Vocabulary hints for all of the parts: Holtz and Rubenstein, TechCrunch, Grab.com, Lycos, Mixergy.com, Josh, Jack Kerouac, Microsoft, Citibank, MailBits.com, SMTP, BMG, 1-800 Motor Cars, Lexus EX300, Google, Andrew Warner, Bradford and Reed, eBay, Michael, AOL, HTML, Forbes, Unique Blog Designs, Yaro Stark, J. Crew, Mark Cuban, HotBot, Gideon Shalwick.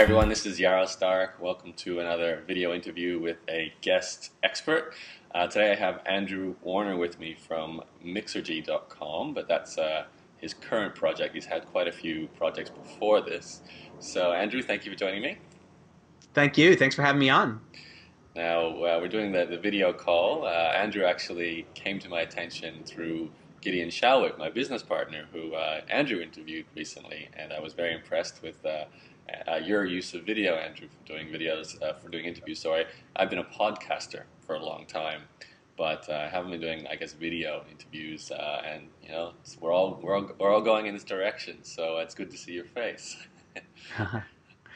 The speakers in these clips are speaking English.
Hi everyone, this is Yaro Stark. Welcome to another video interview with a guest expert. Today I have Andrew Warner with me from Mixergy.com, but that's his current project. He's had quite a few projects before this. So Andrew, thank you for joining me. Thank you. Thanks for having me on. Now, we're doing the video call. Andrew actually came to my attention through Gideon Shalwick, my business partner, who Andrew interviewed recently, and I was very impressed with your use of video, Andrew, for doing videos, for doing interviews. Sorry, I've been a podcaster for a long time, but I haven't been doing, I guess, video interviews. And you know, we're all going in this direction, so it's good to see your face.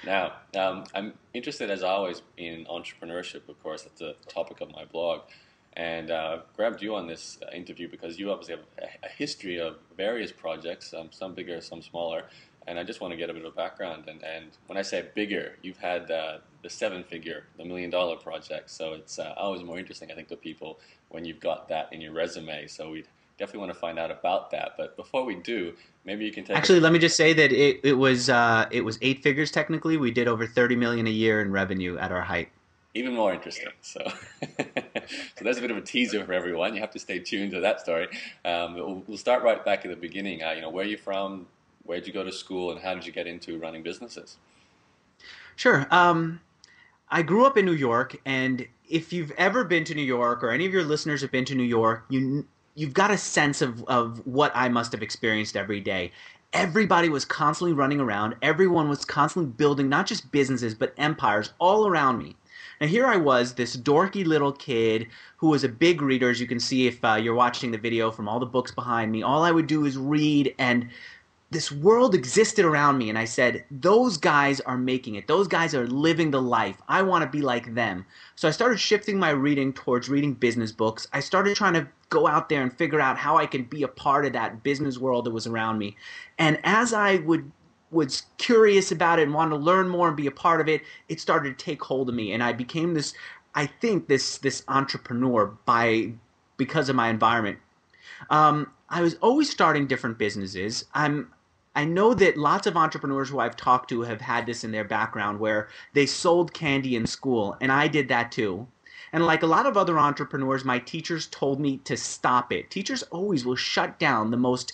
Now, I'm interested, as always, in entrepreneurship. Of course, that's the topic of my blog, and I've grabbed you on this interview because you obviously have a history of various projects, some bigger, some smaller. And I just want to get a bit of background. And when I say bigger, you've had the seven-figure, the million-dollar project. So it's always more interesting, I think, to people when you've got that in your resume. So we definitely want to find out about that. But before we do, maybe you can take... Actually, let me just say that it was 8 figures technically. We did over $30 million a year in revenue at our height. Even more interesting. So, so that's a bit of a teaser for everyone. You have to stay tuned to that story. We'll start right back at the beginning. You know, where are you from? Where did you go to school, and how did you get into running businesses? Sure. I grew up in New York, and if you've ever been to New York, or any of your listeners have been to New York, you've got a sense of what I must have experienced every day. Everybody was constantly running around. Everyone was constantly building not just businesses but empires all around me. Now here I was, this dorky little kid who was a big reader, as you can see if you're watching the video from all the books behind me. All I would do is read, and this world existed around me, and I said, those guys are making it. Those guys are living the life. I want to be like them. So I started shifting my reading towards reading business books. I started trying to go out there and figure out how I could be a part of that business world that was around me. And as I was curious about it and wanted to learn more and be a part of it, it started to take hold of me. And I became this, I think, this entrepreneur because of my environment. I was always starting different businesses. I know that lots of entrepreneurs who I've talked to have had this in their background where they sold candy in school, and I did that too. And like a lot of other entrepreneurs, my teachers told me to stop it. Teachers always will shut down the most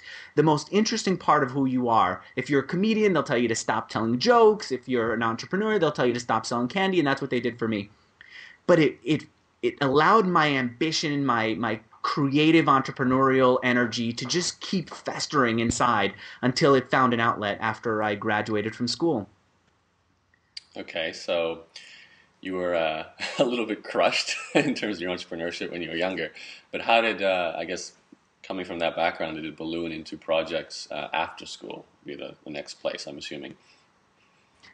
interesting part of who you are. If you're a comedian, they'll tell you to stop telling jokes. If you're an entrepreneur, they'll tell you to stop selling candy, and that's what they did for me. But it allowed my ambition, my creative entrepreneurial energy to just keep festering inside until it found an outlet after I graduated from school. Okay, so you were a little bit crushed in terms of your entrepreneurship when you were younger, but how did, I guess, coming from that background, did it balloon into projects after school, be the next place, I'm assuming?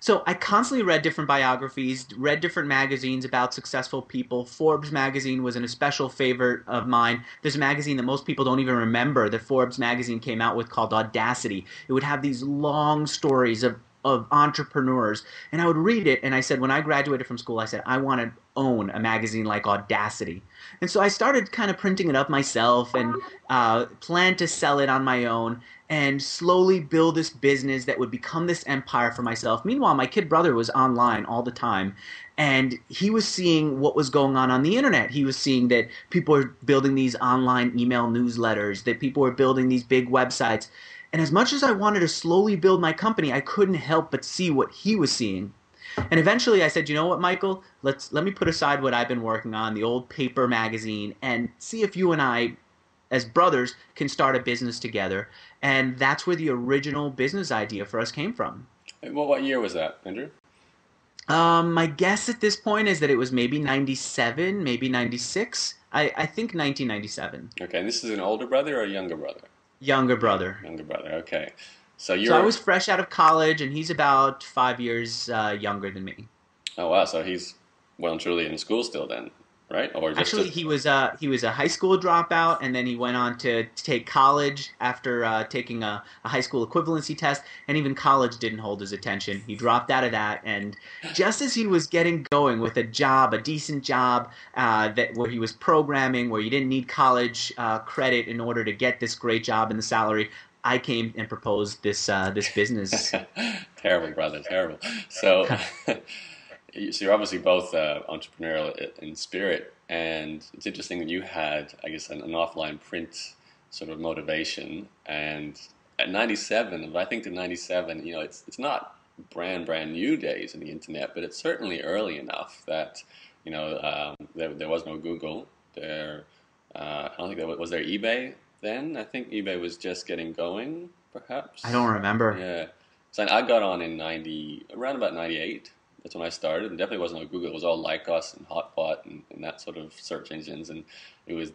So I constantly read different biographies, read different magazines about successful people. Forbes magazine was an especial favorite of mine. There's a magazine that most people don't even remember that Forbes magazine came out with called Audacity. It would have these long stories of entrepreneurs, and I would read it, and I said, when I graduated from school, I said, I want to own a magazine like Audacity. And so I started kind of printing it up myself and planned to sell it on my own and slowly build this business that would become this empire for myself. Meanwhile, my kid brother was online all the time, and he was seeing what was going on the internet. He was seeing that people were building these online email newsletters, that people were building these big websites. And as much as I wanted to slowly build my company, I couldn't help but see what he was seeing. And eventually I said, you know what, Michael, let me put aside what I've been working on, the old paper magazine, and see if you and I, as brothers, can start a business together. And that's where the original business idea for us came from. Well, what year was that, Andrew? My guess at this point is that it was maybe 97, maybe 96. I think 1997. Okay, and this is an older brother or a younger brother? Younger brother. Younger brother, okay. So I was fresh out of college, and he's about 5 years younger than me. Oh, wow, so he's well and truly in school still then, right? Or just actually, he was a high school dropout, and then he went on to take college after taking a high school equivalency test, and even college didn't hold his attention. He dropped out of that, and just as he was getting going with a job, a decent job, where he was programming, where you didn't need college credit in order to get this great job and the salary, I came and proposed this business. Terrible, brother, terrible. So you're obviously both entrepreneurial in spirit, and it's interesting that you had, I guess, an offline print sort of motivation. And at 97, I think to 97, you know, it's not brand new days in the internet, but it's certainly early enough that, you know, there was no Google. I don't think there was there eBay then. I think eBay was just getting going, perhaps. I don't remember. Yeah, so I got on in around about 98. That's when I started. It definitely wasn't on Google. It was all Lycos and Hotbot and that sort of search engines, and it was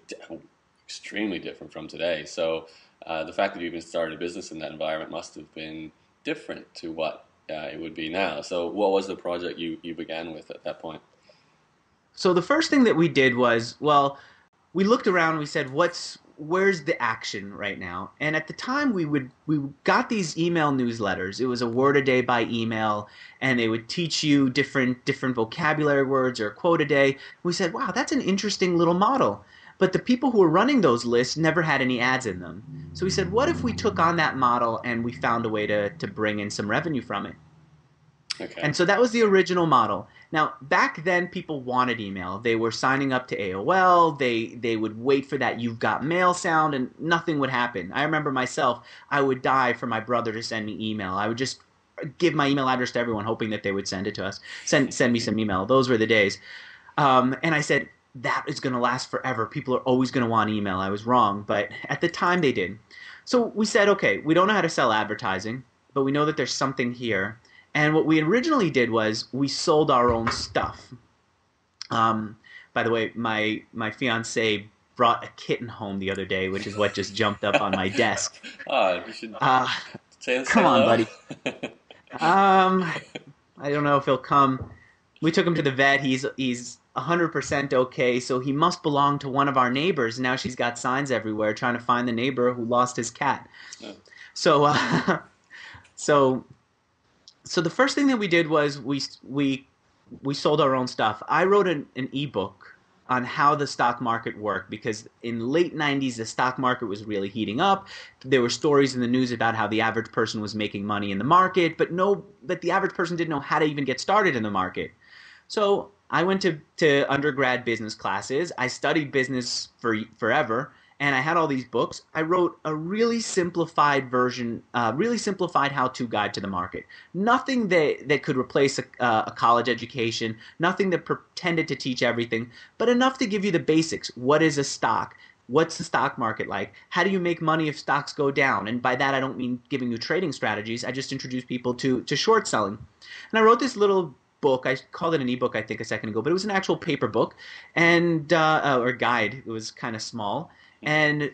extremely different from today. So the fact that you even started a business in that environment must have been different to what it would be now. So what was the project you began with at that point? So the first thing that we did was, well, we looked around and we said, where's the action right now? And at the time, we got these email newsletters. It was a word a day by email, and they would teach you different vocabulary words or a quote a day. We said, wow, that's an interesting little model. But the people who were running those lists never had any ads in them. So we said, what if we took on that model and we found a way to bring in some revenue from it? Okay. And so that was the original model. Now, back then, people wanted email. They were signing up to AOL. They would wait for that "you've got mail" sound, and nothing would happen. I remember myself, I would die for my brother to send me email. I would just give my email address to everyone, hoping that they would send it to us, send me some email. Those were the days. And I said, that is going to last forever. People are always going to want email. I was wrong, but at the time they did. So we said, okay, we don't know how to sell advertising, but we know that there's something here. And what we originally did was we sold our own stuff. By the way, my fiance brought a kitten home the other day, which is what just jumped up on my desk. Oh, you should say come on, buddy. I don't know if he'll come. We took him to the vet. He's 100% okay, so he must belong to one of our neighbors. Now she's got signs everywhere trying to find the neighbor who lost his cat. Oh. So the first thing that we did was we sold our own stuff. I wrote an ebook on how the stock market worked, because in late 90s the stock market was really heating up. There were stories in the news about how the average person was making money in the market, but the average person didn't know how to even get started in the market. So I went to undergrad business classes. I studied business forever. And I had all these books. I wrote a really simplified version, really simplified how-to guide to the market. Nothing that could replace a college education, nothing that pretended to teach everything, but enough to give you the basics. What is a stock? What's the stock market like? How do you make money if stocks go down? And by that, I don't mean giving you trading strategies. I just introduce people to short selling. And I wrote this little book. I called it an ebook, I think, a second ago, but it was an actual paper book and or guide. It was kind of small. And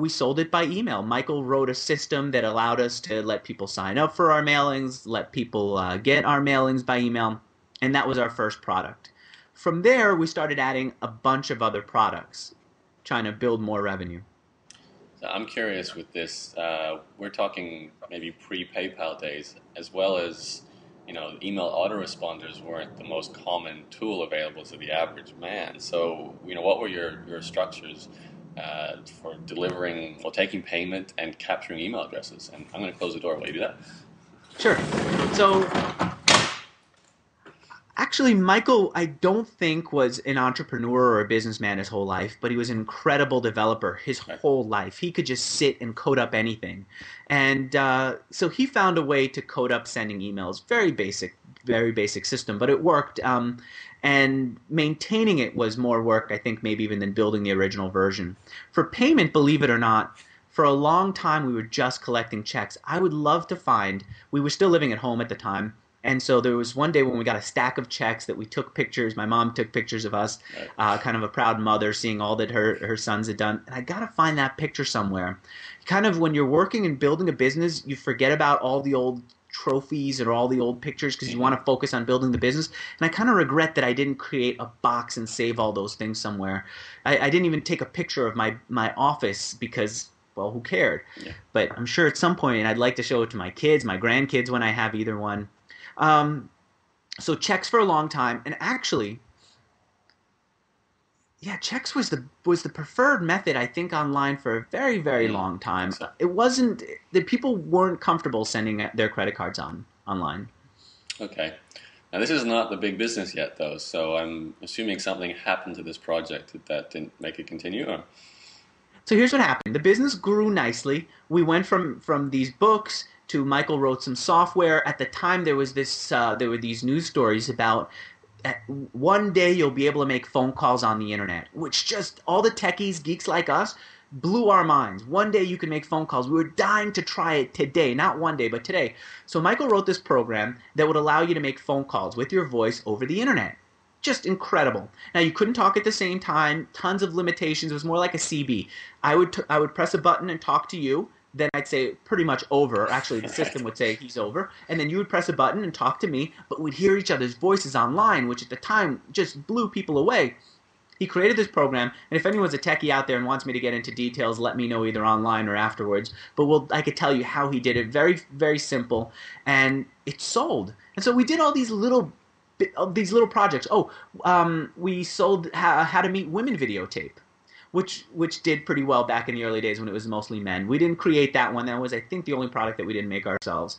we sold it by email. Michael wrote a system that allowed us to let people sign up for our mailings, let people get our mailings by email, and that was our first product. From there, we started adding a bunch of other products, trying to build more revenue. So I'm curious with this. We're talking maybe pre-PayPal days, as well as, you know, email autoresponders weren't the most common tool available to the average man. So, you know, what were your structures for delivering or taking payment and capturing email addresses? And I'm going to close the door while you do that. Sure. So actually, Michael, I don't think was an entrepreneur or a businessman his whole life, but he was an incredible developer his whole life. He could just sit and code up anything. And so he found a way to code up sending emails. Very basic system, but it worked. And maintaining it was more work, I think, maybe even than building the original version. For payment, believe it or not, for a long time we were just collecting checks. I would love to find – we were still living at home at the time, and so there was one day when we got a stack of checks that we took pictures. My mom took pictures of us, kind of a proud mother seeing all that her sons had done. And I got to find that picture somewhere. Kind of when you're working and building a business, you forget about all the old – trophies or all the old pictures because you want to focus on building the business. And I kind of regret that I didn't create a box and save all those things somewhere. I didn't even take a picture of my office because, well, who cared? Yeah. But I'm sure at some point I'd like to show it to my kids, my grandkids when I have either one. So checks for a long time. And actually, yeah, checks was the preferred method, I think, online for a very, very long time. It wasn't – the people weren't comfortable sending their credit cards on online. Okay. Now, this is not the big business yet, though, so I'm assuming something happened to this project that didn't make it continue, or? So here's what happened. The business grew nicely. We went from these books to Michael wrote some software. At the time, there were these news stories about one day you'll be able to make phone calls on the internet, which just all the techies, geeks like us, blew our minds. One day you can make phone calls. We were dying to try it today. Not one day, but today. So Michael wrote this program that would allow you to make phone calls with your voice over the internet. Just incredible. Now, you couldn't talk at the same time. Tons of limitations. It was more like a CB. I would press a button and talk to you. Then I'd say pretty much over. Actually, the system would say he's over. And then you would press a button and talk to me. But we'd hear each other's voices online, which at the time just blew people away. He created this program, and if anyone's a techie out there and wants me to get into details, let me know either online or afterwards. But I could tell you how he did it. Very, very simple, and it sold. And so we did all these little projects. We sold how to meet women videotape, which did pretty well back in the early days when it was mostly men. We didn't create that one. That was, I think, the only product that we didn't make ourselves.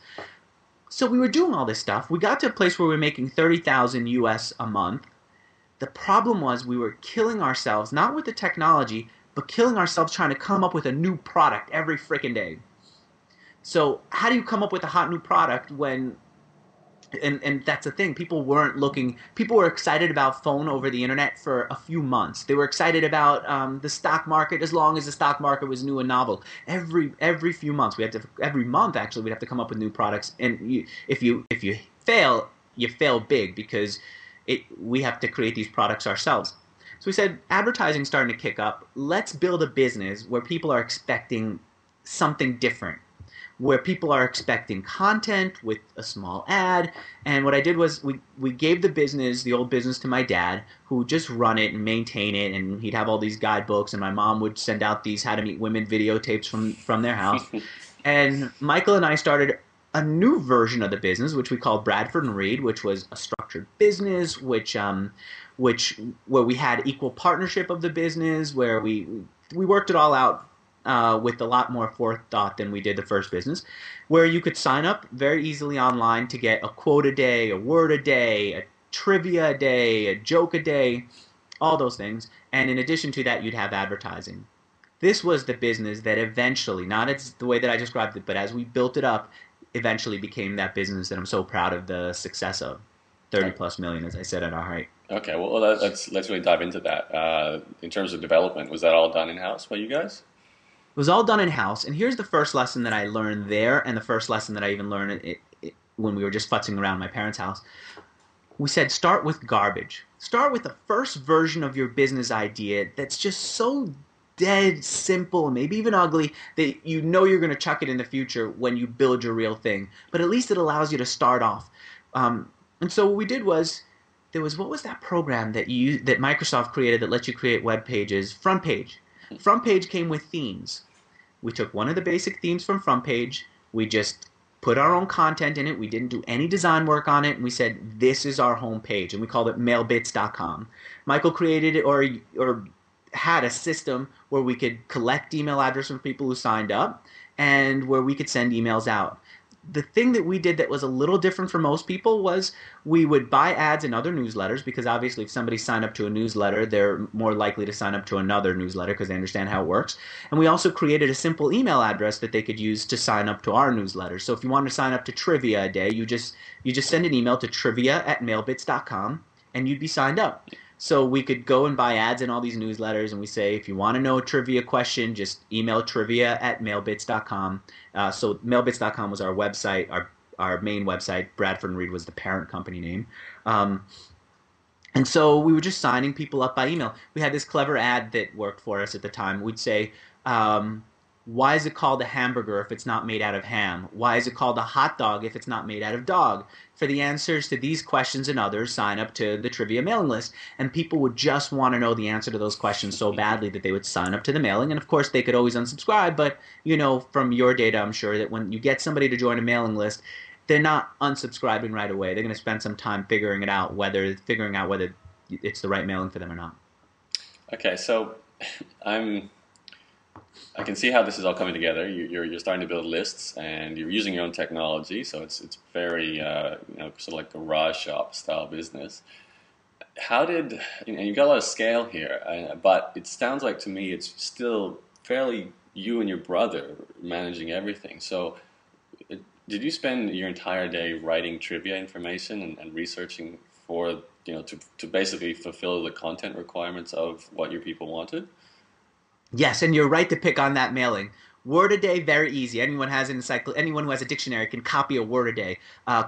So we were doing all this stuff. We got to a place where we were making $30,000 US a month. The problem was we were killing ourselves, not with the technology, but killing ourselves trying to come up with a new product every frickin' day. So how do you come up with a hot new product when – and that's the thing. People weren't looking – people were excited about phone over the internet for a few months. They were excited about the stock market as long as the stock market was new and novel. Every few months we had to – every month actually we'd have to come up with new products. And if you fail, you fail big because – we have to create these products ourselves. So we said, advertising's starting to kick up. Let's build a business where people are expecting something different, where people are expecting content with a small ad. And what I did was we gave the old business to my dad, who would just run it and maintain it, and he'd have all these guidebooks, and my mom would send out these how to meet women videotapes from their house. And Michael and I started a new version of the business, which we called Bradford and Reed, which was a structured business, where we had equal partnership of the business, where we worked it all out with a lot more forethought than we did the first business, where you could sign up very easily online to get a quote a day, a word a day, a trivia a day, a joke a day, all those things. And in addition to that, you'd have advertising. This was the business that eventually, not as the way that I described it, but as we built it up, eventually became that business that I'm so proud of the success of. 30+ million, as I said at our height. Okay, well, let's really dive into that. In terms of development, was that all done in-house by you guys? It was all done in-house, and here's the first lesson that I learned there, and the first lesson that I even learned when we were just futzing around my parents' house. We said, start with garbage. Start with the first version of your business idea that's just so dead, simple, maybe even ugly, that you know you're going to chuck it in the future when you build your real thing. But at least it allows you to start off. And so what we did was, what was that program that Microsoft created that lets you create web pages? FrontPage. FrontPage came with themes. We took one of the basic themes from FrontPage. We just put our own content in it. We didn't do any design work on it. And we said, this is our home page. And we called it MailBits.com. Michael created it or had a system where we could collect email addresses from people who signed up and where we could send emails out. The thing that we did that was a little different from most people was we would buy ads in other newsletters, because obviously if somebody signed up to a newsletter, they're more likely to sign up to another newsletter because they understand how it works. And we also created a simple email address that they could use to sign up to our newsletter. So if you want to sign up to Trivia a day, you just send an email to trivia@mailbits.com and you'd be signed up. So we could go and buy ads in all these newsletters, and we say, if you want to know a trivia question, just email trivia@mailbits.com. So mailbits.com was our website, our main website. Bradford & Reed was the parent company name. And so we were just signing people up by email. We had this clever ad that worked for us at the time. We'd say, why is it called a hamburger if it's not made out of ham? Why is it called a hot dog if it's not made out of dog? For the answers to these questions and others, sign up to the trivia mailing list. And people would just want to know the answer to those questions so badly that they would sign up to the mailing. And, of course, they could always unsubscribe. But, you know, from your data, I'm sure that when you get somebody to join a mailing list, they're not unsubscribing right away. They're going to spend some time figuring out whether it's the right mailing for them or not. Okay, so I'm I can see how this is all coming together. You're starting to build lists, and you're using your own technology, so it's very sort of like garage shop style business. How did you've got a lot of scale here, but it sounds like to me it's still fairly you and your brother managing everything. So did you spend your entire day writing trivia information and researching for to basically fulfill the content requirements of what your people wanted? Yes, and you're right to pick on that mailing. Word a day, very easy. Anyone who has a dictionary can copy a word a day.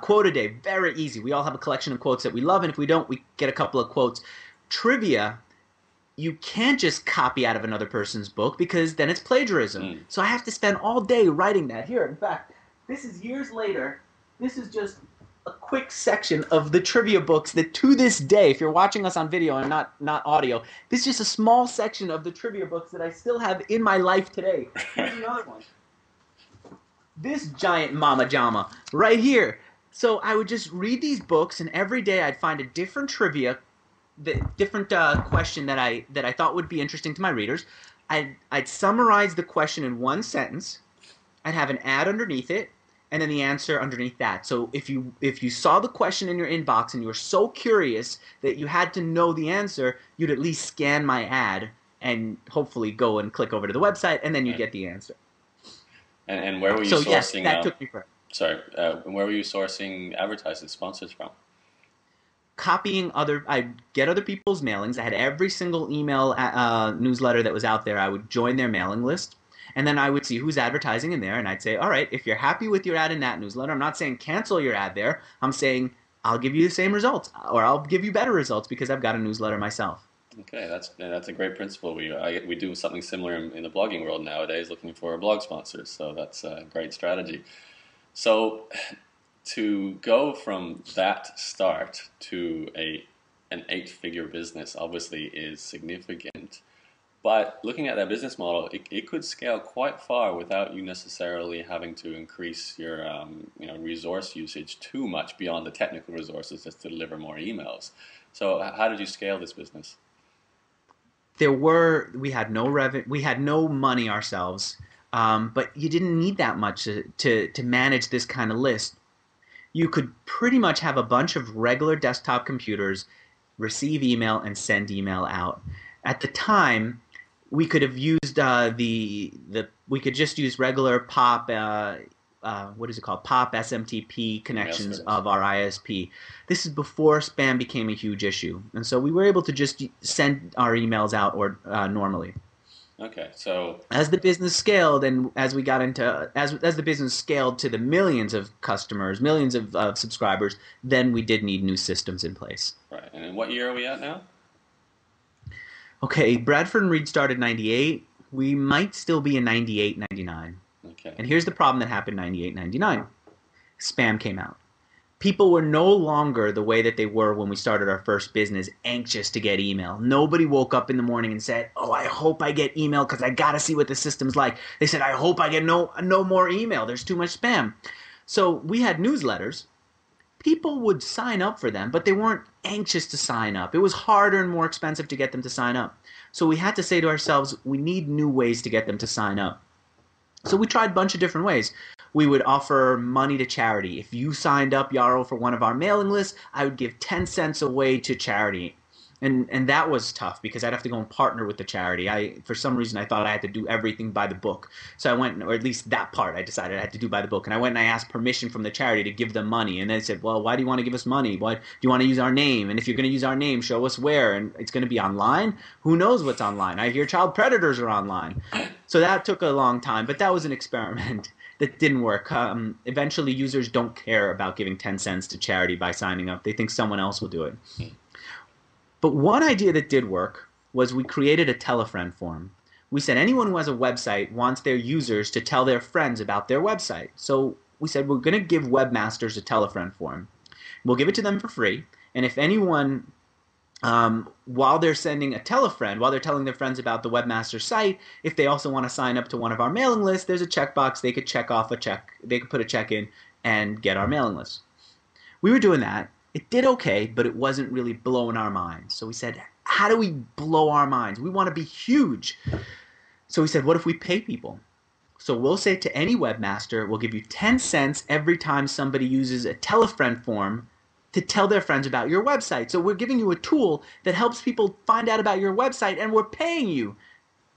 Quote a day, very easy. We all have a collection of quotes that we love, and if we don't, we get a couple of quotes. Trivia, you can't just copy out of another person's book because then it's plagiarism. So I have to spend all day writing that. Here, in fact, this is years later. This is just a quick section of the trivia books that to this day, if you're watching us on video and not audio, this is just a small section of the trivia books that I still have in my life today. Here's another one. This giant mama jama right here. So I would just read these books, and every day I'd find a different trivia, question that I thought would be interesting to my readers. I'd summarize the question in one sentence. I'd have an ad underneath it, and then the answer underneath that. So if you saw the question in your inbox and you were so curious that you had to know the answer, you'd at least scan my ad and hopefully go and click over to the website, and then you'd get the answer. And where were you sourcing? Yes, that took me forever. Sorry, where were you sourcing advertisers, sponsors from? Copying I'd get other people's mailings. I had every single email newsletter that was out there. I would join their mailing list. And then I would see who's advertising in there, and I'd say, all right, if you're happy with your ad in that newsletter, I'm not saying cancel your ad there. I'm saying I'll give you the same results, or I'll give you better results because I've got a newsletter myself. Okay, that's a great principle. We do something similar in the blogging world nowadays, looking for blog sponsors, so that's a great strategy. So to go from that start to an 8-figure business obviously is significant. But looking at that business model, it could scale quite far without you necessarily having to increase your resource usage too much beyond the technical resources just to deliver more emails. So how did you scale this business? We had no money ourselves, but you didn't need that much to manage this kind of list. You could pretty much have a bunch of regular desktop computers receive email and send email out. At the time, we could have used we could just use regular POP, POP SMTP connections of our ISP. This is before spam became a huge issue, and so we were able to just send our emails out normally. Okay, so as the business scaled, and as we got into as the business scaled to the millions of customers, millions of subscribers, then we did need new systems in place. Right, and in what year are we at now? Okay, Bradford and Reed started in 98. We might still be in 98, 99. Okay. And here's the problem that happened in 98, 99. Spam came out. People were no longer the way that they were when we started our first business, anxious to get email. Nobody woke up in the morning and said, oh, I hope I get email because I got to see what the system's like. They said, I hope I get no more email. There's too much spam. So we had newsletters. People would sign up for them, but they weren't anxious to sign up. It was harder and more expensive to get them to sign up. So we had to say to ourselves, we need new ways to get them to sign up. So we tried a bunch of different ways. We would offer money to charity. If you signed up, Yaro, for one of our mailing lists, I would give 10 cents away to charity. And that was tough because I'd have to go and partner with the charity. For some reason, I thought I had to do everything by the book. So I went, or at least that part I decided I had to do by the book. And I went and I asked permission from the charity to give them money. And they said, well, why do you want to give us money? Why do you want to use our name? And if you're going to use our name, show us where. And it's going to be online? Who knows what's online? I hear child predators are online. So that took a long time, but that was an experiment that didn't work. Eventually, users don't care about giving 10 cents to charity by signing up. They think someone else will do it. But one idea that did work was we created a tell a friend form. We said anyone who has a website wants their users to tell their friends about their website. So we said we're going to give webmasters a tell a friend form. We'll give it to them for free. And if anyone, while they're sending a tell a friend, while they're telling their friends about the webmaster site, if they also want to sign up to one of our mailing lists, there's a checkbox they could check off They could put a check in and get our mailing list. We were doing that. It did okay, but it wasn't really blowing our minds. So we said, how do we blow our minds? We want to be huge. So we said, what if we pay people? So we'll say to any webmaster, we'll give you 10 cents every time somebody uses a tell a friend form to tell their friends about your website. So we're giving you a tool that helps people find out about your website, and we're paying you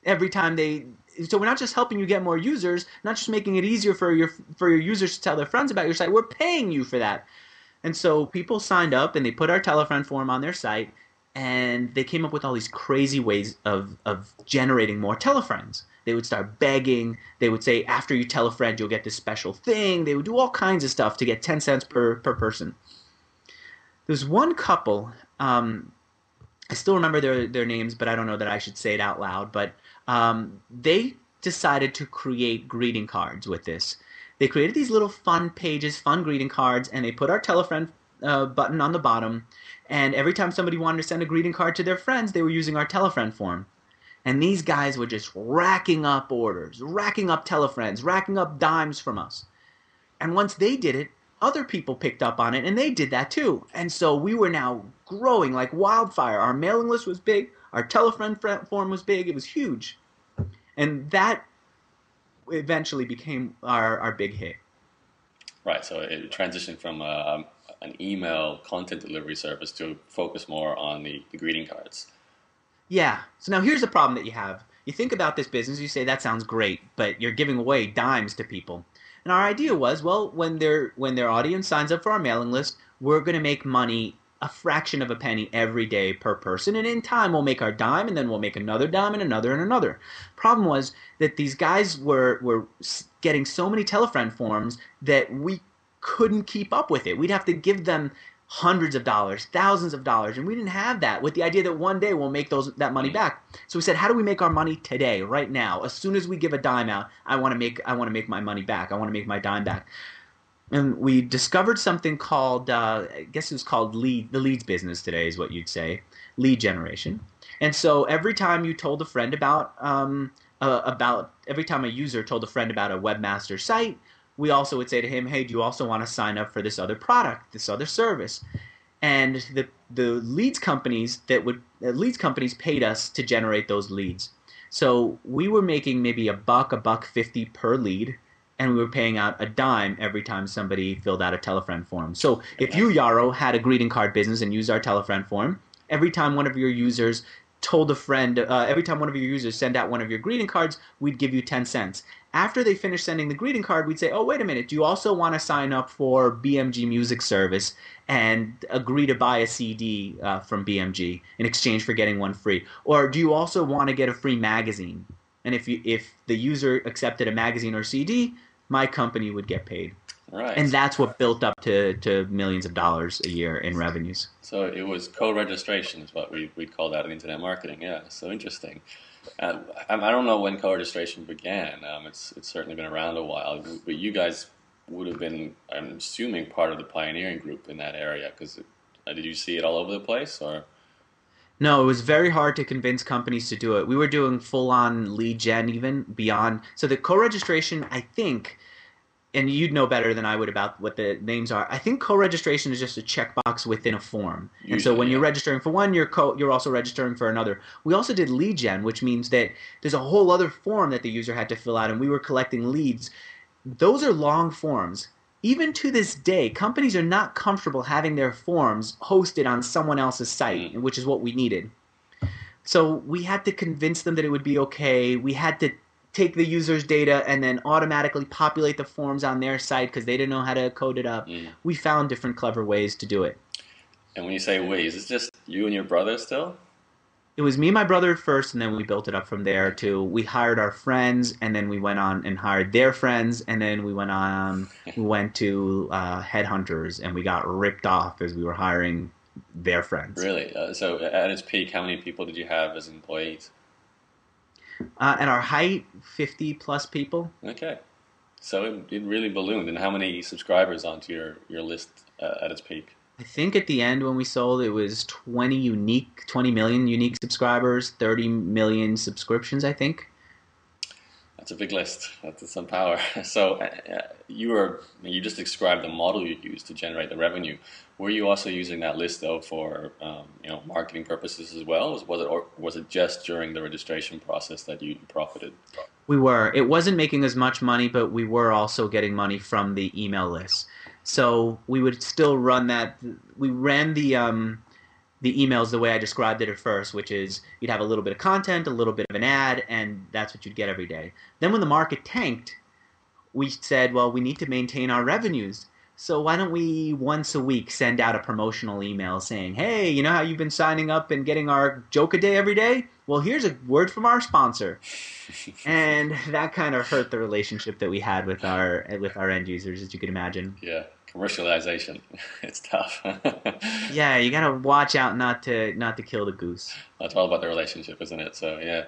every time they... So we're not just helping you get more users, not just making it easier for your users to tell their friends about your site. We're paying you for that. And so people signed up and they put our tell a friend form on their site, and they came up with all these crazy ways of generating more tell a friends. They would start begging. They would say, after you tell a friend, you'll get this special thing. They would do all kinds of stuff to get 10 cents per person. There's one couple, I still remember their names, but I don't know that I should say it out loud, but they decided to create greeting cards with this. They created these little fun pages, fun greeting cards, and they put our tell a friend button on the bottom, and every time somebody wanted to send a greeting card to their friends, they were using our tell a friend form. And these guys were just racking up orders, racking up tell a friends, racking up dimes from us. And once they did it, other people picked up on it, and they did that too. And so we were now growing like wildfire. Our mailing list was big. Our tell a friend form was big. It was huge. And that eventually became our big hit. Right. So it transitioned from an email content delivery service to focus more on the greeting cards. Yeah. So now here's the problem that you have. You think about this business. You say, that sounds great, but you're giving away dimes to people. And our idea was, well, when their audience signs up for our mailing list, we're going to make money a fraction of a penny every day per person. And in time, we'll make our dime, and then we'll make another dime and another and another. Problem was that these guys were getting so many tell a friend forms that we couldn't keep up with it. We'd have to give them hundreds of dollars, thousands of dollars, and we didn't have that, with the idea that one day we'll make that money back. So we said, how do we make our money today, right now? As soon as we give a dime out, I want to make my money back. I want to make my dime back. And we discovered something called, I guess it was called the leads business today is what you'd say, lead generation. And so every time you told a friend every time a user told a friend about a webmaster site, we also would say to him, hey, do you also want to sign up for this other product, this other service? And the leads companies paid us to generate those leads. So we were making maybe $1, $1.50 per lead, and we were paying out a dime every time somebody filled out a tell a friend form. So if you, Yaro, had a greeting card business and used our tell a friend form, every time one of your users told a friend, every time one of your users send out one of your greeting cards, we'd give you 10 cents. After they finished sending the greeting card, we'd say, oh, wait a minute, do you also want to sign up for BMG Music Service and agree to buy a CD from BMG in exchange for getting one free? Or do you also want to get a free magazine? And if the user accepted a magazine or CD, my company would get paid. Right. And that's what built up to millions of dollars a year in revenues. So it was co-registration is what we'd call that in internet marketing. Yeah, so interesting. I don't know when co-registration began. It's certainly been around a while, but you guys would have been, I'm assuming, part of the pioneering group in that area, because did you see it all over the place? Or no, it was very hard to convince companies to do it. We were doing full-on lead gen, even beyond. So the co-registration, I think, and you'd know better than I would about what the names are. I think co-registration is just a checkbox within a form. Usually, and so when you're registering for one, you're also registering for another. We also did lead gen, which means that there's a whole other form that the user had to fill out, and we were collecting leads. Those are long forms. Even to this day, companies are not comfortable having their forms hosted on someone else's site, which is what we needed. So we had to convince them that it would be okay. We had to take the user's data and then automatically populate the forms on their site because they didn't know how to code it up. Mm. We found different clever ways to do it. And when you say we, is this just you and your brother still? It was me and my brother at first, and then we built it up from there to we hired our friends, and then we went on and hired their friends, and then we went to headhunters, and we got ripped off as we were hiring their friends. Really? So at its peak, how many people did you have as employees? At our height, 50-plus people. Okay. So it really ballooned. And how many subscribers onto your list at its peak? I think at the end when we sold, it was 20 million unique subscribers, 30 million subscriptions, I think. That's a big list. That's some power. So you just described the model you use to generate the revenue. Were you also using that list though for marketing purposes as well? Or was it just during the registration process that you profited? We were. It wasn't making as much money, but we were also getting money from the email list. So we would still run that. We ran the emails the way I described it at first, which is you'd have a little bit of content, a little bit of an ad, and that's what you'd get every day. Then when the market tanked, we said, well, we need to maintain our revenues. So why don't we once a week send out a promotional email saying, hey, you know how you've been signing up and getting our joke a day every day? Well, here's a word from our sponsor. And that kind of hurt the relationship that we had with our end users, as you could imagine. Yeah. Commercialization, it's tough. Yeah, you gotta watch out not to kill the goose. That's all about the relationship, isn't it? So yeah,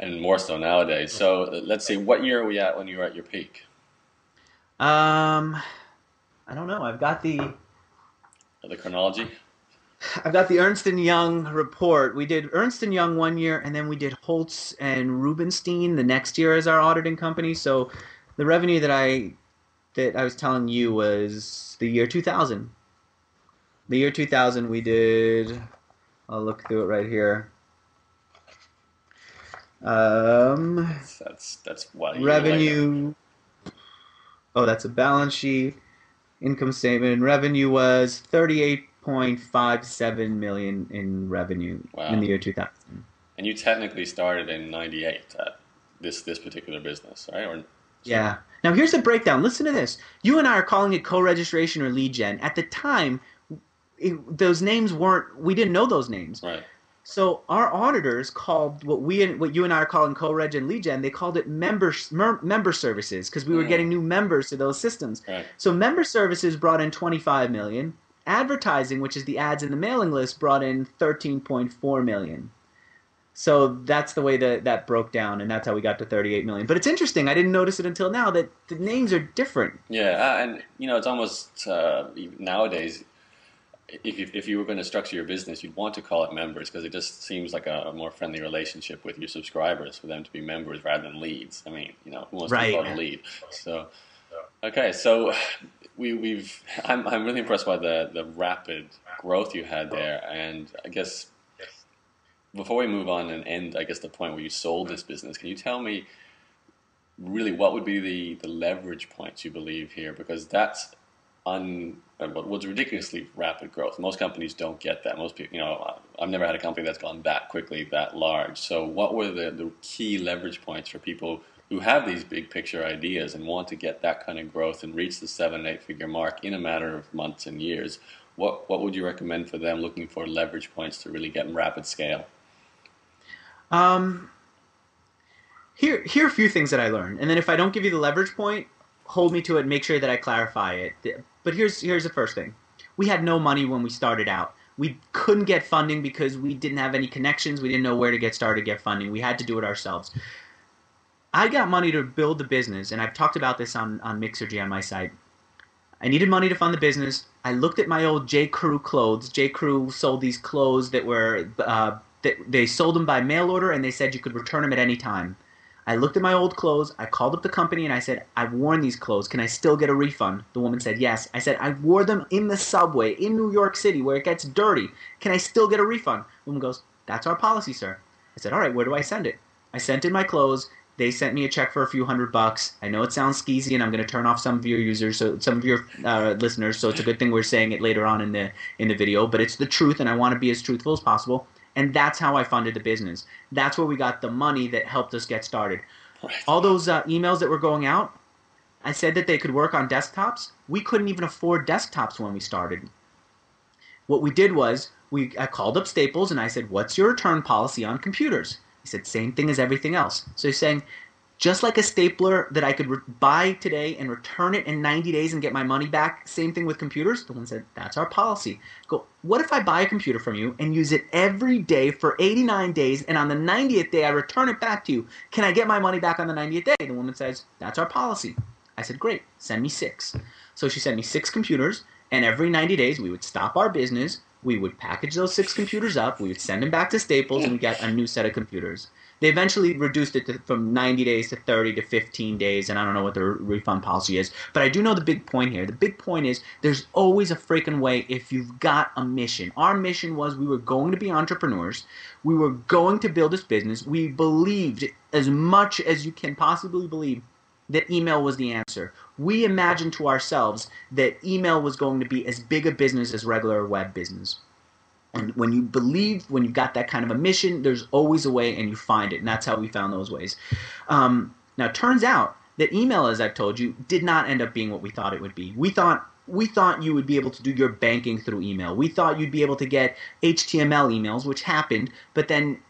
and more so nowadays. So let's see, what year are we at when you were at your peak? I don't know. I've got the chronology. I've got the Ernst & Young report. We did Ernst & Young one year, and then we did Holtz and Rubenstein the next year as our auditing company. So the revenue that I was telling you was the year 2000. The year 2000 we did, I'll look through it right here. That's what revenue. Oh, that's a balance sheet, income statement. Revenue was $38.57 million in revenue. Wow. In the year 2000. And you technically started in 98 at this particular business, right? Or yeah. Now here's the breakdown. Listen to this. You and I are calling it co-registration or lead gen. At the time, those names weren't. We didn't know those names. Right. So our auditors called what you and I are calling co-reg and lead gen. They called it member services because we were getting new members to those systems. Right. So member services brought in $25 million. Advertising, which is the ads in the mailing list, brought in $13.4 million. So that's the way that broke down, and that's how we got to $38 million. But it's interesting. I didn't notice it until now that the names are different. Yeah, and it's almost nowadays, if you were going to structure your business, you'd want to call it members because it just seems like a more friendly relationship with your subscribers for them to be members rather than leads. I mean, who wants to call it a lead? So, okay, so I'm really impressed by the rapid growth you had there, and I guess. Before we move on and end, I guess, the point where you sold this business, can you tell me really what would be the leverage points you believe here? Because that's ridiculously rapid growth. Most companies don't get that. Most people, I've never had a company that's gone that quickly, that large. So what were the key leverage points for people who have these big picture ideas and want to get that kind of growth and reach the 7-8 figure mark in a matter of months and years? What would you recommend for them looking for leverage points to really get rapid scale? Here are a few things that I learned, and then if I don't give you the leverage point, hold me to it. Make sure that I clarify it. But here's the first thing: we had no money when we started out. We couldn't get funding because we didn't have any connections. We didn't know where to get started, get funding. We had to do it ourselves. I got money to build the business, and I've talked about this on Mixergy on my site. I needed money to fund the business. I looked at my old J. Crew clothes. J. Crew sold these clothes that were. They sold them by mail order, and they said you could return them at any time. I looked at my old clothes. I called up the company, and I said, I've worn these clothes. Can I still get a refund? The woman said, yes. I said, I wore them in the subway in New York City where it gets dirty. Can I still get a refund? The woman goes, that's our policy, sir. I said, all right, where do I send it? I sent in my clothes. They sent me a check for a few $100. I know it sounds skeezy, and I'm going to turn off some of your users, so some of your listeners, so it's a good thing we're saying it later on in the video, but it's the truth, and I want to be as truthful as possible. And that's how I funded the business. That's where we got the money that helped us get started. All those emails that were going out, I said that they could work on desktops. We couldn't even afford desktops when we started. What we did was I called up Staples, and I said, what's your return policy on computers? He said, same thing as everything else. So he's saying, just like a stapler that I could buy today and return it in 90 days and get my money back, same thing with computers. The one said, that's our policy. Go, what if I buy a computer from you and use it every day for 89 days, and on the 90th day I return it back to you? Can I get my money back on the 90th day? The woman says, that's our policy. I said, great, send me 6. So she sent me 6 computers, and every 90 days we would stop our business. We would package those 6 computers up, we would send them back to Staples, and we got a new set of computers. They eventually reduced it from 90 days to 30 to 15 days, and I don't know what the refund policy is. But I do know the big point here. The big point is there's always a freaking way if you've got a mission. Our mission was we were going to be entrepreneurs. We were going to build this business. We believed as much as you can possibly believe that email was the answer. We imagined to ourselves that email was going to be as big a business as regular web business. And when you believe, when you've got that kind of a mission, there's always a way and you find it. And that's how we found those ways. Now, it turns out that email, as I've told you, did not end up being what we thought it would be. We thought you would be able to do your banking through email. We thought you'd be able to get HTML emails, which happened, but then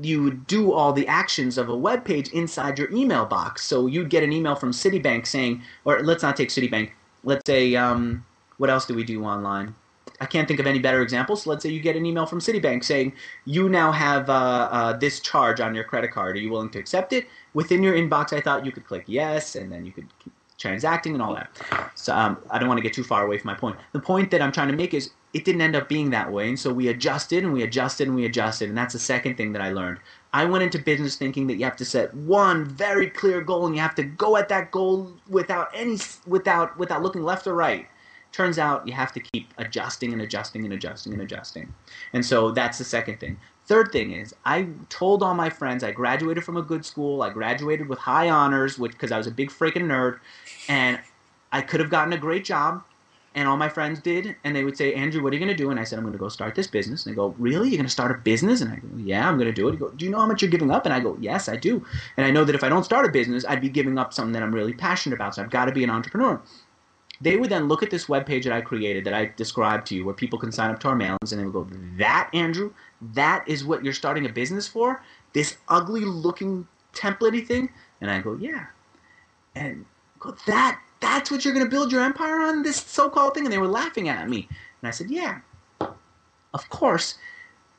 you would do all the actions of a web page inside your email box. So you'd get an email from Citibank saying, or let's not take Citibank. Let's say, what else do we do online? I can't think of any better examples. So let's say you get an email from Citibank saying you now have this charge on your credit card. Are you willing to accept it? Within your inbox, I thought you could click yes, and then you could keep transacting and all that. So I don't want to get too far away from my point. The point that I'm trying to make is it didn't end up being that way, and so we adjusted and we adjusted and we adjusted, and that's the second thing that I learned. I went into business thinking that you have to set one very clear goal, and you have to go at that goal without looking left or right. Turns out you have to keep adjusting and adjusting and adjusting and adjusting. And so that's the second thing. Third thing is I told all my friends I graduated from a good school. I graduated with high honors, which because I was a big freaking nerd, and I could have gotten a great job, and all my friends did, and they would say, Andrew, what are you going to do? And I said, I'm going to go start this business. And they go, really? You're going to start a business? And I go, yeah, I'm going to do it. They go, do you know how much you're giving up? And I go, yes, I do. And I know that if I don't start a business, I'd be giving up something that I'm really passionate about, so I've got to be an entrepreneur. They would then look at this webpage that I created that I described to you where people can sign up to our mailings, and they would go, that, Andrew, that is what you're starting a business for? This ugly-looking template-y thing? And I go, yeah. And I go, that's what you're going to build your empire on, this so-called thing? And they were laughing at me. And I said, yeah, of course.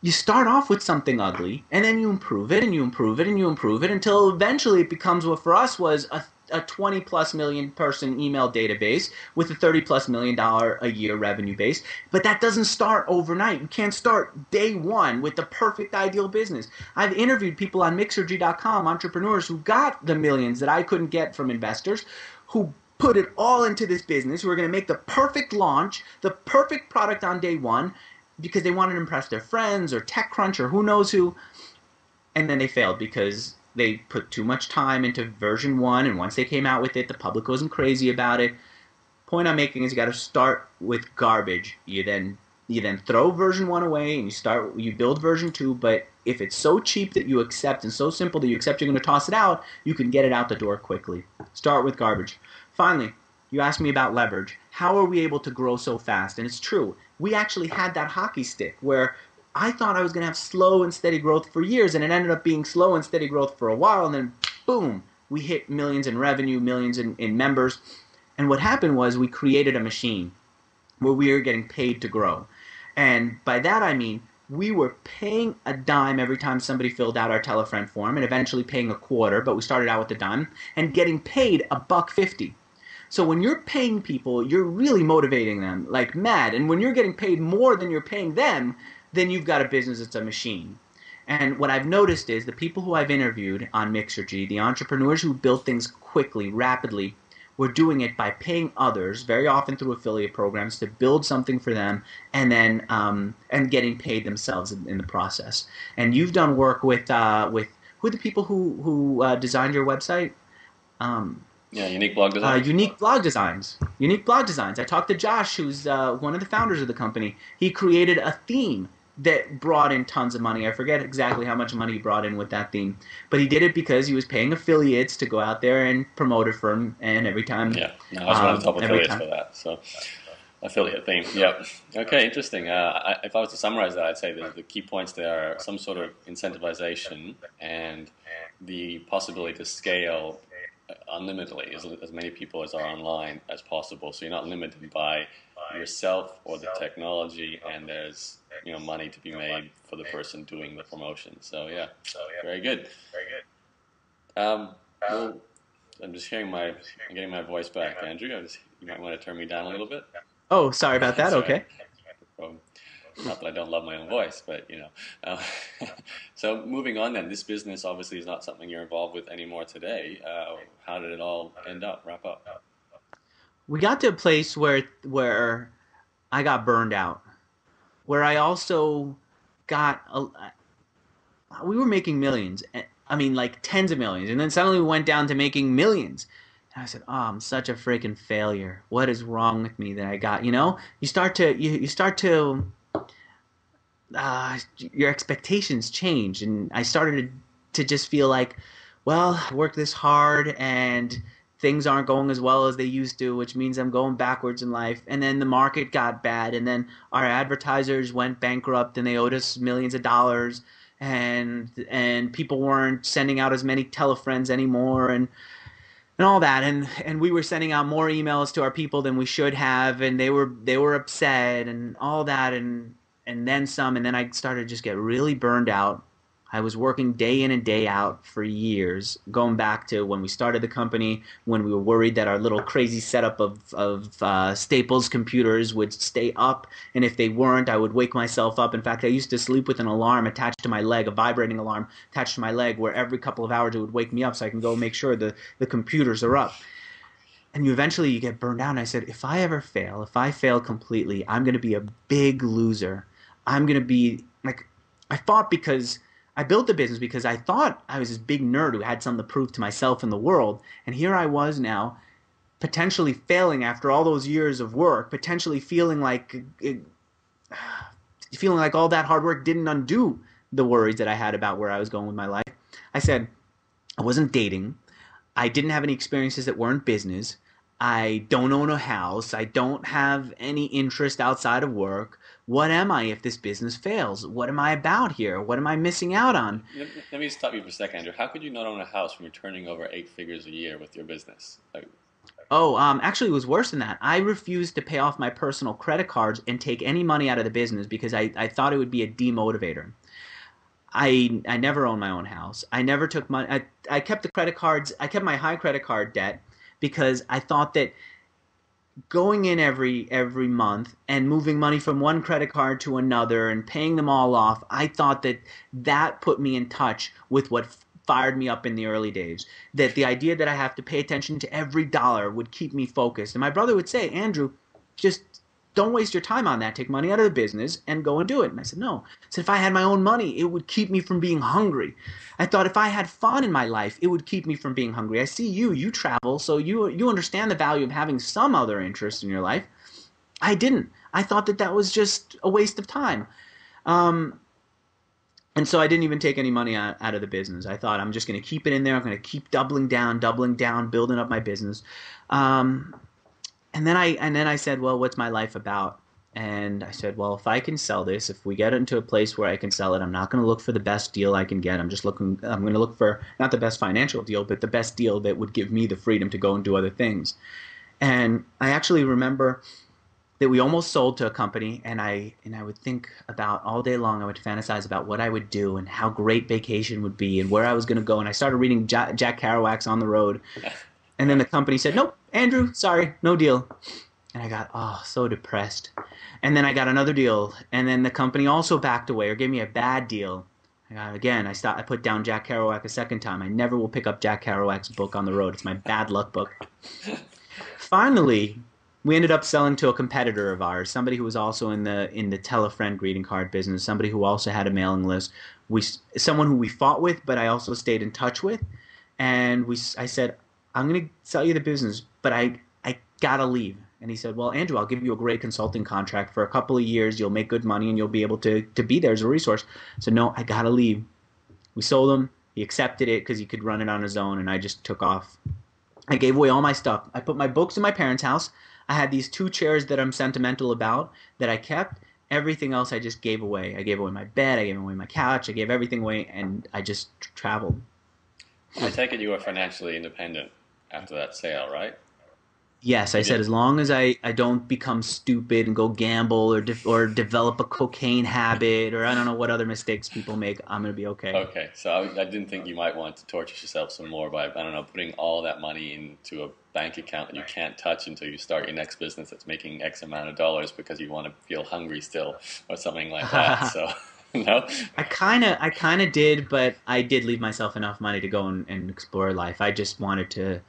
You start off with something ugly, and then you improve it, and you improve it, and you improve it, until eventually it becomes what for us was a 20-plus million person email database with a $30-plus million a year revenue base. But that doesn't start overnight. You can't start day one with the perfect ideal business. I've interviewed people on Mixergy.com, entrepreneurs who got the millions that I couldn't get from investors, who put it all into this business, who are going to make the perfect launch, the perfect product on day one because they wanted to impress their friends or TechCrunch or who knows who, and then they failed because they put too much time into version one, and once they came out with it, the public wasn't crazy about it. Point I'm making is you got to start with garbage. You then throw version one away, and you build version two. But if it's so cheap that you accept and so simple that you accept you're going to toss it out, you can get it out the door quickly. Start with garbage. Finally, you asked me about leverage. How are we able to grow so fast? And it's true. We actually had that hockey stick where I thought I was going to have slow and steady growth for years, and it ended up being slow and steady growth for a while, and then boom, we hit millions in revenue, millions in members. And what happened was we created a machine where we were getting paid to grow. And by that I mean we were paying a dime every time somebody filled out our Tell-A-Friend form, and eventually paying a quarter, but we started out with a dime, and getting paid $1.50. So when you're paying people, you're really motivating them like mad. And when you're getting paid more than you're paying them, then you've got a business that's a machine. And what I've noticed is the people who I've interviewed on Mixergy, the entrepreneurs who built things quickly, rapidly, were doing it by paying others, very often through affiliate programs, to build something for them, and then getting paid themselves in the process. And you've done work with who are the people who designed your website? Yeah, Unique Blog Designs. Unique Blog Designs. I talked to Josh, who's one of the founders of the company. He created a theme that brought in tons of money. I forget exactly how much money he brought in with that theme. But he did it because he was paying affiliates to go out there and promote it for him. And every time... Yeah, no, I was one of the top affiliates for that. So, affiliate theme, yep. Okay, interesting. If I was to summarize that, I'd say that the key points there are some sort of incentivization and the possibility to scale unlimitedly, as many people as are online as possible. So you're not limited by yourself or the technology, and there's money to be made for the person doing the promotion. So yeah, very good. Well, I'm just hearing I'm getting my voice back, Andrew. You might want to turn me down a little bit. Oh, sorry about that. Okay. No problem. Not that I don't love my own voice, but, you know. So moving on then, this business obviously is not something you're involved with anymore today. How did it all end up, wrap up? We got to a place where I got burned out, where I also got we were making millions. I mean, like tens of millions. And then suddenly we went down to making millions. I said, oh, I'm such a freaking failure. What is wrong with me that I got, you know? You start to your expectations change. And I started to just feel like, well, I worked this hard and things aren't going as well as they used to, which means I'm going backwards in life. And then the market got bad. And then our advertisers went bankrupt and they owed us millions of dollars. And people weren't sending out as many telefriends anymore. And all that, and we were sending out more emails to our people than we should have, and they were upset and all that, and then some, and then I started to just get really burned out. I was working day in and day out for years, going back to when we started the company, when we were worried that our little crazy setup of Staples computers would stay up, and if they weren't, I would wake myself up. In fact, I used to sleep with an alarm attached to my leg, a vibrating alarm attached to my leg, where every couple of hours it would wake me up so I can go make sure the computers are up. And eventually you get burned out. And I said, if I fail completely, I'm going to be a big loser. I'm going to be like, I built the business because I thought I was this big nerd who had something to prove to myself and the world. And here I was now, potentially failing after all those years of work, potentially feeling like all that hard work didn't undo the worries that I had about where I was going with my life. I said, I wasn't dating. I didn't have any experiences that weren't business. I don't own a house. I don't have any interest outside of work. What am I if this business fails? What am I about here? What am I missing out on? Let me stop you for a second, Andrew. How could you not own a house when you're turning over 8 figures a year with your business? Actually, it was worse than that. I refused to pay off my personal credit cards and take any money out of the business because I thought it would be a demotivator. I never owned my own house. I never took money. I kept the credit cards. I kept my high credit card debt because I thought that going in every month and moving money from one credit card to another and paying them all off, I thought that put me in touch with what fired me up in the early days, that the idea that I have to pay attention to every dollar would keep me focused. And my brother would say, Andrew, just don't waste your time on that. Take money out of the business and go and do it. And I said, no. I said, if I had my own money, it would keep me from being hungry. I thought if I had fun in my life, it would keep me from being hungry. I see you travel, so you understand the value of having some other interest in your life. I didn't. I thought that was just a waste of time. And so I didn't even take any money out of the business. I thought I'm just going to keep it in there. I'm going to keep doubling down, building up my business. And then I said, well, what's my life about? And I said, well, if I can sell this, if we get into a place where I can sell it, I'm not going to look for the best deal I can get. I'm going to look for not the best financial deal, but the best deal that would give me the freedom to go and do other things. And I actually remember that we almost sold to a company, and I would think about all day long. I would fantasize about what I would do and how great vacation would be and where I was going to go. And I started reading Jack Kerouac's On the Road. And then the company said, nope, Andrew, sorry, no deal. And I got, so depressed. And then I got another deal. And then the company also backed away or gave me a bad deal. I put down Jack Kerouac a second time. I never will pick up Jack Kerouac's book On the Road. It's my bad luck book. Finally, we ended up selling to a competitor of ours, somebody who was also in the Telefriend greeting card business, somebody who also had a mailing list, someone who we fought with, but I also stayed in touch with. And I said, I'm going to sell you the business, but I got to leave. And he said, well, Andrew, I'll give you a great consulting contract for a couple of years. You'll make good money and you'll be able to be there as a resource. So no, I got to leave. We sold him. He accepted it because he could run it on his own, and I just took off. I gave away all my stuff. I put my books in my parents' house. I had these 2 chairs that I'm sentimental about that I kept. Everything else I just gave away. I gave away my bed. I gave away my couch. I gave everything away, and I just traveled. I take it you were financially independent after that sale, right? Yes, I said as long as I don't become stupid and go gamble or develop a cocaine habit or I don't know what other mistakes people make, I'm going to be okay. Okay, so I didn't think you might want to torture yourself some more by, I don't know, putting all that money into a bank account that you can't touch until you start your next business that's making X amount of dollars because you want to feel hungry still or something like that. So no, I kind of did, but I did leave myself enough money to go and explore life. I just wanted to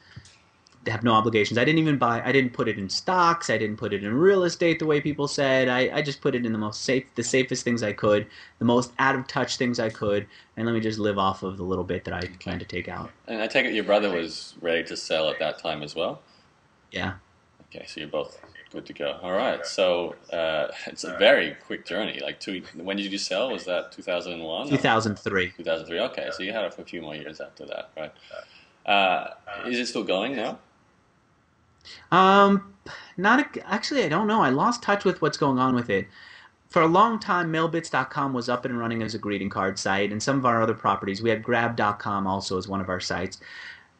have no obligations. I didn't even buy, I didn't put it in stocks. I didn't put it in real estate the way people said. I just put it in the most safe, the safest things I could, the most out of touch things I could. And let me just live off of the little bit that I plan to take out. And I take it your brother was ready to sell at that time as well? Yeah. Okay. So you're both good to go. All right. So it's a very quick journey. Like when did you sell? Was that 2001? 2003. 2003. Okay. So you had it for a few more years after that, right? Is it still going now? Actually, I don't know. I lost touch with what's going on with it. For a long time, MailBits.com was up and running as a greeting card site, and some of our other properties. We had Grab.com also as one of our sites.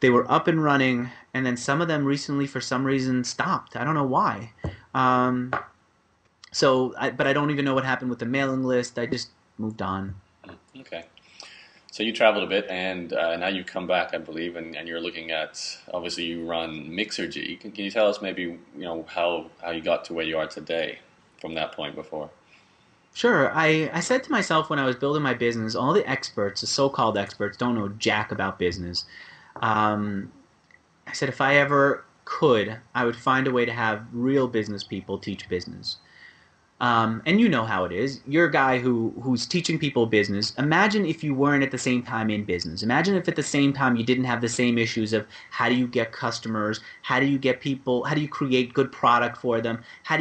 They were up and running, and then some of them recently, for some reason, stopped. I don't know why. But I don't even know what happened with the mailing list. I just moved on. Okay. So you traveled a bit, and now you come back, I believe, and you're looking at, obviously you run Mixergy. Can you tell us maybe how you got to where you are today from that point before? Sure. I said to myself when I was building my business, all the experts, the so-called experts, don't know jack about business. I said if I ever could, I would find a way to have real business people teach business. And you know how it is. You're a guy who's teaching people business. Imagine if you weren't at the same time in business. Imagine if at the same time you didn't have the same issues of how do you get customers, how do you get people, how do you create good product for them, how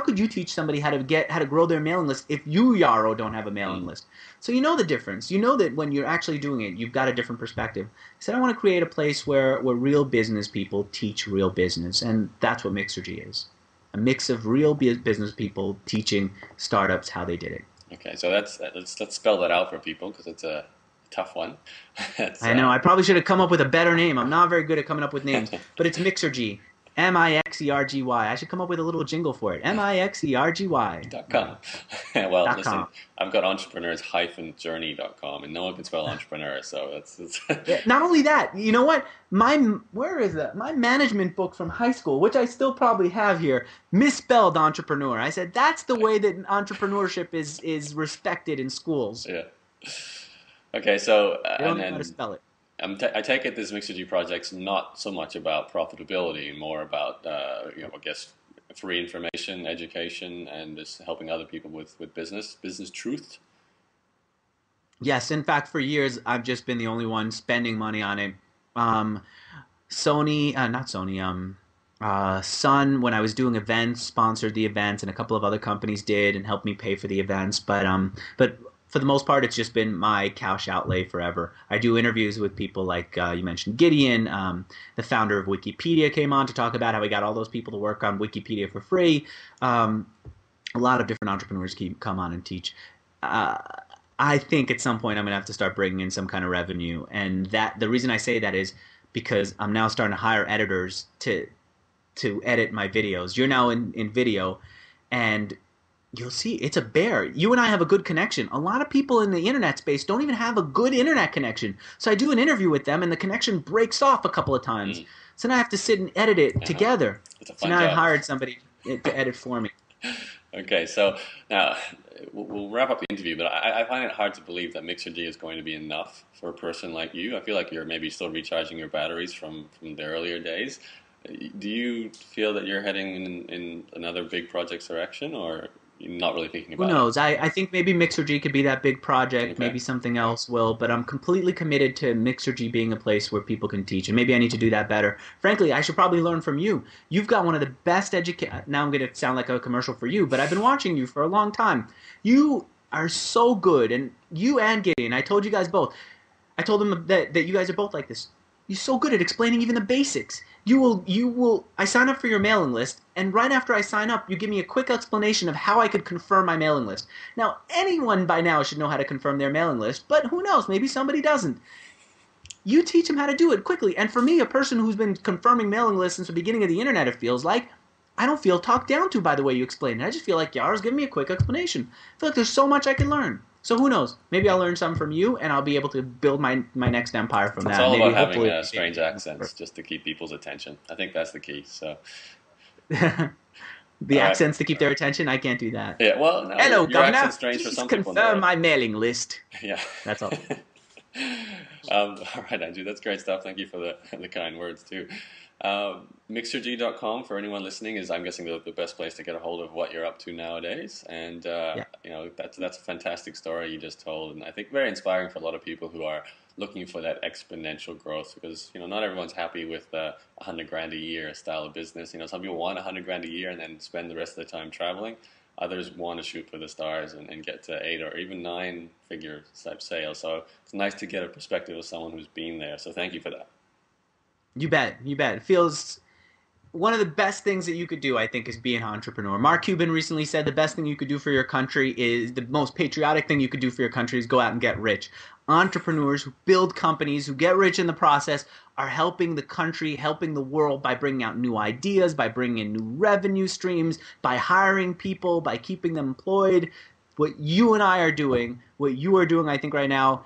could you teach somebody how to grow their mailing list if you, Yaro, don't have a mailing list? So you know the difference. You know that when you're actually doing it, you've got a different perspective. So I want to create a place where real business people teach real business, and that's what Mixergy is. A mix of real business people teaching startups how they did it. Okay, so let's spell that out for people because it's a tough one. I know. I probably should have come up with a better name. I'm not very good at coming up with names, but it's Mixergy, M-I-X-E-R-G-Y. I should come up with a little jingle for it. Mixergy.com. Well, listen, I've got entrepreneurs-journey.com, and no one can spell entrepreneur, so that's yeah, not only that, you know what? Where is that? My management book from high school, which I still probably have here, misspelled entrepreneur. I said that's the way that entrepreneurship is respected in schools. Yeah. Okay, so you don't know how to spell it. I take it this Mixergy project's not so much about profitability, more about, I guess, free information, education, and just helping other people with business truth. Yes, in fact, for years I've just been the only one spending money on it. Sun, when I was doing events, sponsored the events, and a couple of other companies did and helped me pay for the events, but for the most part, it's just been my cash outlay forever. I do interviews with people like you mentioned Gideon, the founder of Wikipedia came on to talk about how we got all those people to work on Wikipedia for free. A lot of different entrepreneurs come on and teach. I think at some point I'm going to have to start bringing in some kind of revenue. And the reason I say that is because I'm now starting to hire editors to edit my videos. You're now in video, and you'll see it's a bear. You and I have a good connection. A lot of people in the internet space don't even have a good internet connection. So I do an interview with them, and the connection breaks off a couple of times. So now I have to sit and edit it together. So now I've hired somebody to edit for me. Okay, so now we'll wrap up the interview, but I find it hard to believe that Mixergy is going to be enough for a person like you. I feel like you're maybe still recharging your batteries from the earlier days. Do you feel that you're heading in another big project's direction, or you're not really thinking about it? Who knows? I think maybe Mixergy could be that big project. Okay. Maybe something else will. But I'm completely committed to Mixergy being a place where people can teach. And maybe I need to do that better. Frankly, I should probably learn from you. You've got one of the best now I'm going to sound like a commercial for you, but I've been watching you for a long time. You are so good. And you and Gideon, I told you guys both. I told them that you guys are both like this. You're so good at explaining even the basics. I sign up for your mailing list, and right after I sign up, you give me a quick explanation of how I could confirm my mailing list. Now, anyone by now should know how to confirm their mailing list, but who knows? Maybe somebody doesn't. You teach them how to do it quickly. And for me, a person who's been confirming mailing lists since the beginning of the internet, it feels like, I don't feel talked down to by the way you explain it. I just feel like Yaro's giving me a quick explanation. I feel like there's so much I can learn. So who knows? Maybe I'll learn something from you, and I'll be able to build my next empire from that. It's all about having strange accents just to keep people's attention. I think that's the key. So accents to keep their attention? I can't do that. Yeah, well, no, hello, your accent's strange for some people. Just confirm my mailing list. Yeah. That's all. All right, Andrew, that's great stuff. Thank you for the kind words, too. Mixergy.com, for anyone listening, is, I'm guessing, the best place to get a hold of what you're up to nowadays. And, you know, that's a fantastic story you just told. And I think very inspiring for a lot of people who are looking for that exponential growth, because, you know, not everyone's happy with $100,000 a year style of business. You know, some people want $100,000 a year and then spend the rest of their time traveling. Others want to shoot for the stars and get to 8 or even 9-figure type sales. So it's nice to get a perspective of someone who's been there. So thank you for that. You bet. You bet. It feels one of the best things that you could do, I think, is be an entrepreneur. Mark Cuban recently said the best thing you could do for your country is the most patriotic thing you could do for your country is go out and get rich. Entrepreneurs who build companies, who get rich in the process, are helping the country, helping the world by bringing out new ideas, by bringing in new revenue streams, by hiring people, by keeping them employed. What you and I are doing, what you are doing, I think, right now,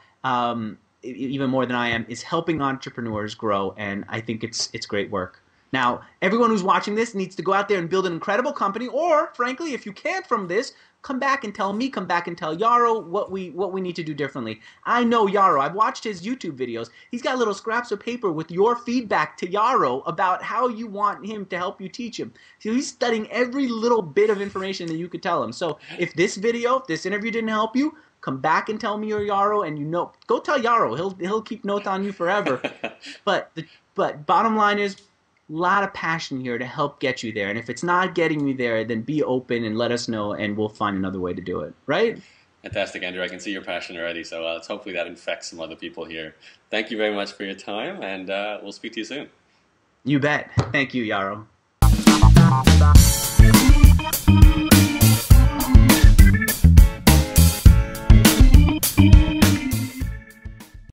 even more than I am, is helping entrepreneurs grow, and I think it's great work. Now, everyone who's watching this needs to go out there and build an incredible company, or, frankly, if you can't from this, come back and tell me, come back and tell Yaro what we need to do differently. I know Yaro. I've watched his YouTube videos. He's got little scraps of paper with your feedback to Yaro about how you want him to help you teach him. So he's studying every little bit of information that you could tell him. So if this video, if this interview didn't help you, come back and tell me or Yaro, and go tell Yaro. He'll keep notes on you forever. But bottom line is, a lot of passion here to help get you there. And if it's not getting you there, then be open and let us know, and we'll find another way to do it. Right? Fantastic, Andrew. I can see your passion already. So hopefully that infects some other people here. Thank you very much for your time, and we'll speak to you soon. You bet. Thank you, Yaro.